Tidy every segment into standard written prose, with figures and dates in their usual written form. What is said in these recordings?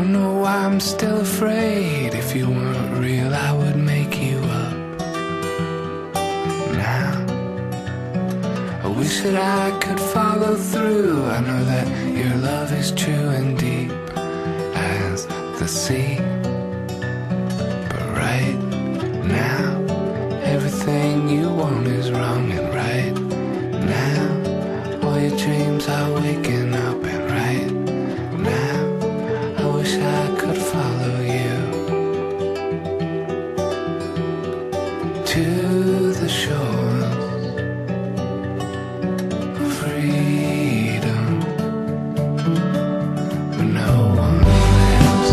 Oh no, I'm still afraid. If you weren't real, I would make you up now. I wish that I could follow through. I know that your love is true and deep as the sea. But right now, everything you want is wrong. And right now, all your dreams are waking up. And right now, I wish I could follow you to the shores of freedom, but no one lives.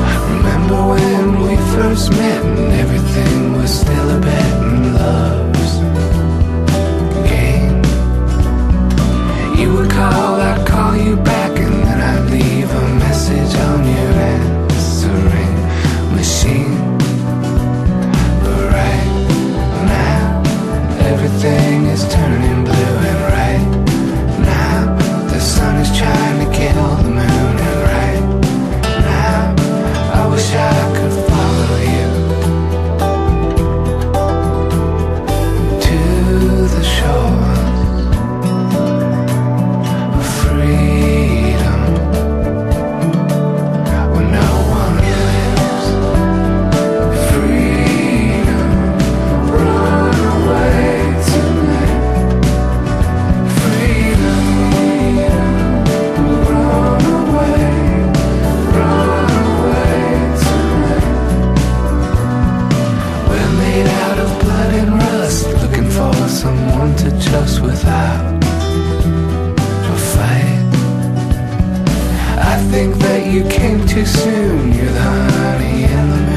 I remember when we first met and everything was still a bet in love. I'd call you back and then I'd leave a message on your answering machine. But right now, everything is turning blue. And right now, the sun is trying to kill the moon. And right now, I wish I could follow you to the shore. Someone to trust without a fight. I think that you came too soon. You're the honey in the moon.